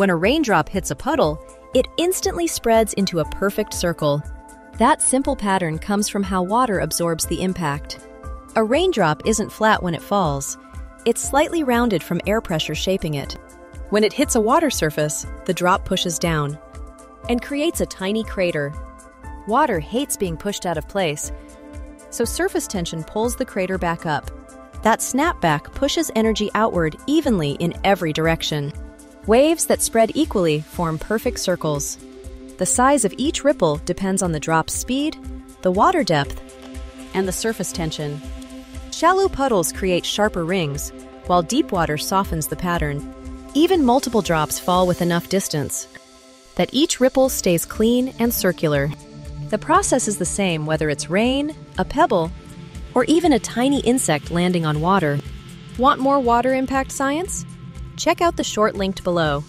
When a raindrop hits a puddle, it instantly spreads into a perfect circle. That simple pattern comes from how water absorbs the impact. A raindrop isn't flat when it falls. It's slightly rounded from air pressure shaping it. When it hits a water surface, the drop pushes down and creates a tiny crater. Water hates being pushed out of place, so surface tension pulls the crater back up. That snapback pushes energy outward evenly in every direction. Waves that spread equally form perfect circles. The size of each ripple depends on the drop's speed, the water depth, and the surface tension. Shallow puddles create sharper rings, while deep water softens the pattern. Even multiple drops fall with enough distance that each ripple stays clean and circular. The process is the same whether it's rain, a pebble, or even a tiny insect landing on water. Want more water impact science? Check out the short linked below.